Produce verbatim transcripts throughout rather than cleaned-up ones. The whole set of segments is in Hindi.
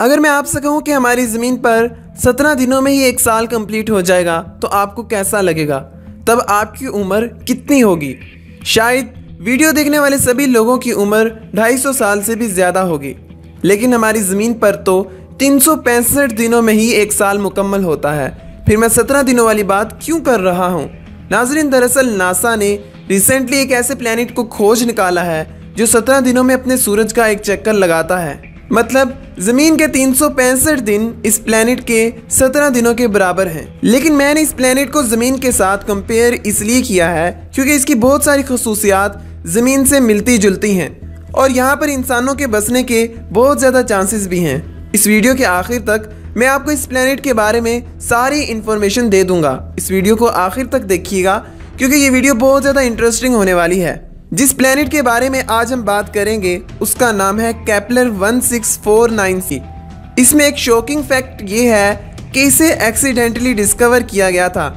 अगर मैं आपसे कहूँ कि हमारी ज़मीन पर सत्रह दिनों में ही एक साल कंप्लीट हो जाएगा तो आपको कैसा लगेगा, तब आपकी उम्र कितनी होगी? शायद वीडियो देखने वाले सभी लोगों की उम्र दो सौ पचास साल से भी ज़्यादा होगी, लेकिन हमारी ज़मीन पर तो तीन सौ पैंसठ दिनों में ही एक साल मुकम्मल होता है। फिर मैं सत्रह दिनों वाली बात क्यों कर रहा हूँ? नाज़रीन, दरअसल नासा ने रिसेंटली एक ऐसे प्लेनेट को खोज निकाला है जो सत्रह दिनों में अपने सूरज का एक चक्कर लगाता है। मतलब ज़मीन के तीन सौ पैंसठ दिन इस प्लेनेट के सत्रह दिनों के बराबर हैं। लेकिन मैंने इस प्लेनेट को ज़मीन के साथ कंपेयर इसलिए किया है क्योंकि इसकी बहुत सारी खसूसियात ज़मीन से मिलती जुलती हैं और यहाँ पर इंसानों के बसने के बहुत ज़्यादा चांसेस भी हैं। इस वीडियो के आखिर तक मैं आपको इस प्लेनेट के बारे में सारी इन्फॉर्मेशन दे दूंगा। इस वीडियो को आखिर तक देखिएगा क्योंकि ये वीडियो बहुत ज़्यादा इंटरेस्टिंग होने वाली है। जिस प्लेनेट के बारे में आज हम बात करेंगे उसका नाम है केपलर सोलह सौ उनचास सी। इसमें एक शॉकिंग फैक्ट ये है कि इसे एक्सीडेंटली डिस्कवर किया गया था।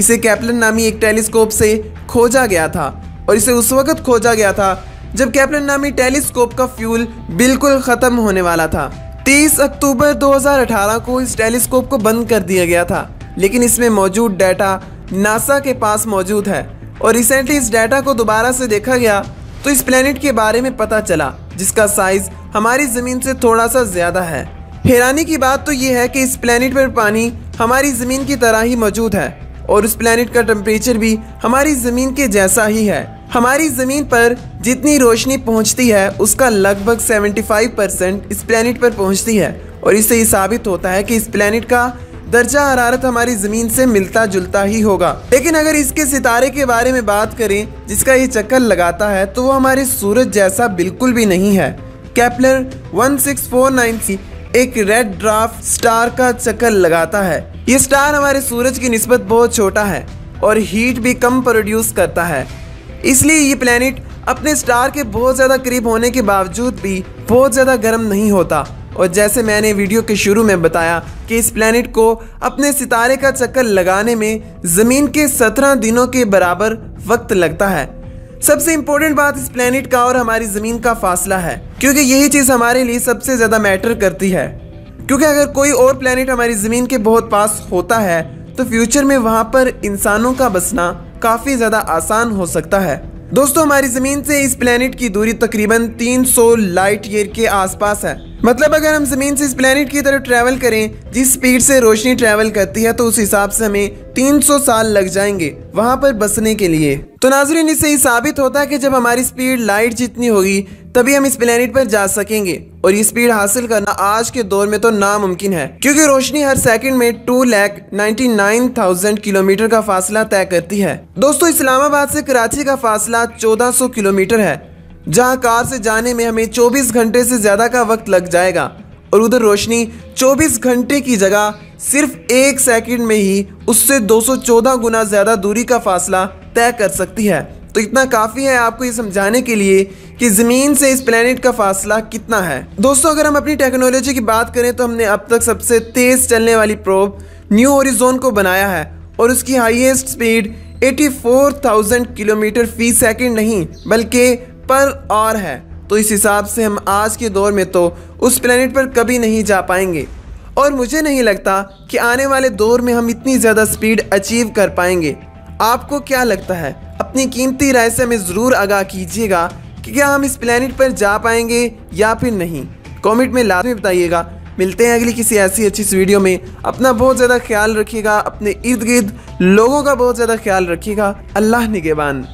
इसे केपलर नामी एक टेलीस्कोप से खोजा गया था और इसे उस वक्त खोजा गया था जब केपलर नामी टेलीस्कोप का फ्यूल बिल्कुल ख़त्म होने वाला था। तीस अक्टूबर दो हज़ार अठारह को इस टेलीस्कोप को बंद कर दिया गया था, लेकिन इसमें मौजूद डाटा नासा के पास मौजूद है और रिसेंटली इस डाटा को दोबारा से देखा गया तो इस प्लेनेट के बारे में पता चला जिसका साइज़ हमारी ज़मीन से थोड़ा सा ज़्यादा है। हैरानी की बात तो ये है कि इस प्लेनेट पर पानी हमारी ज़मीन की तरह ही मौजूद है और उस प्लेनेट का टेम्परेचर भी हमारी ज़मीन के जैसा ही है। हमारी ज़मीन पर जितनी रोशनी पहुंचती है उसका लगभग पचहत्तर परसेंट इस प्लेनेट पर पहुंचती है और इससे ये साबित होता है कि इस प्लेनेट का दर्जा हरारत हमारी ज़मीन से मिलता जुलता ही होगा। लेकिन अगर इसके सितारे के बारे में बात करें जिसका ये चक्कर लगाता है तो वो हमारे सूरज जैसा बिल्कुल भी नहीं है। केपलर सोलह सौ उनचास सी एक रेड ड्राफ्ट स्टार का चक्कर लगाता है। ये स्टार हमारे सूरज की निस्बत बहुत छोटा है और हीट भी कम प्रोड्यूस करता है, इसलिए ये प्लेनेट अपने स्टार के बहुत ज़्यादा करीब होने के बावजूद भी बहुत ज़्यादा गर्म नहीं होता। और जैसे मैंने वीडियो के शुरू में बताया कि इस प्लेनेट को अपने सितारे का चक्कर लगाने में ज़मीन के सत्रह दिनों के बराबर वक्त लगता है। सबसे इम्पोर्टेंट बात इस प्लेनेट का और हमारी ज़मीन का फासला है, क्योंकि यही चीज़ हमारे लिए सबसे ज़्यादा मैटर करती है। क्योंकि अगर कोई और प्लेनेट हमारी ज़मीन के बहुत पास होता है तो फ्यूचर में वहाँ पर इंसानों का बसना काफ़ी ज़्यादा आसान हो सकता है। दोस्तों, हमारी ज़मीन से इस प्लेनेट की दूरी तकरीबन तीन सौ लाइट ईयर के आसपास है। मतलब अगर हम ज़मीन से इस प्लेनेट की तरफ ट्रैवल करें जिस स्पीड से रोशनी ट्रैवल करती है तो उस हिसाब से हमें तीन सौ साल लग जाएंगे वहां पर बसने के लिए। तो नाज़रीन, इससे ये साबित होता है कि जब हमारी स्पीड लाइट जितनी होगी तभी हम इस प्लेनेट पर जा सकेंगे और ये स्पीड हासिल करना आज के दौर में तो नामुमकिन है, क्योंकि रोशनी हर सेकंड में two lakh ninety nine thousand kilometre का फासला तय करती है। दोस्तों, इस्लामाबाद से कराची का फासला चौदह सौ किलोमीटर है, जहाँ कार से जाने में हमें चौबीस घंटे से ज़्यादा का वक्त लग जाएगा और उधर रोशनी चौबीस घंटे की जगह सिर्फ एक सेकंड में ही उससे दो सौ चौदह गुना ज़्यादा दूरी का फासला तय कर सकती है। तो इतना काफ़ी है आपको ये समझाने के लिए कि ज़मीन से इस प्लेनेट का फासला कितना है। दोस्तों, अगर हम अपनी टेक्नोलॉजी की बात करें तो हमने अब तक सबसे तेज़ चलने वाली प्रोब न्यू होरिजोन को बनाया है और उसकी हाईएस्ट स्पीड चौरासी हज़ार किलोमीटर फ़ी सेकंड नहीं बल्कि पर आवर है। तो इस हिसाब से हम आज के दौर में तो उस प्लेनेट पर कभी नहीं जा पाएंगे और मुझे नहीं लगता कि आने वाले दौर में हम इतनी ज़्यादा स्पीड अचीव कर पाएंगे। आपको क्या लगता है? अपनी कीमती राय से हमें ज़रूर आगाह कीजिएगा कि क्या हम इस प्लेनेट पर जा पाएंगे या फिर नहीं। कमेंट में लाजमी बताइएगा। मिलते हैं अगली किसी ऐसी अच्छी वीडियो में। अपना बहुत ज़्यादा ख्याल रखिएगा, अपने इर्द गिर्द लोगों का बहुत ज़्यादा ख्याल रखिएगा। अल्लाह निगेबान।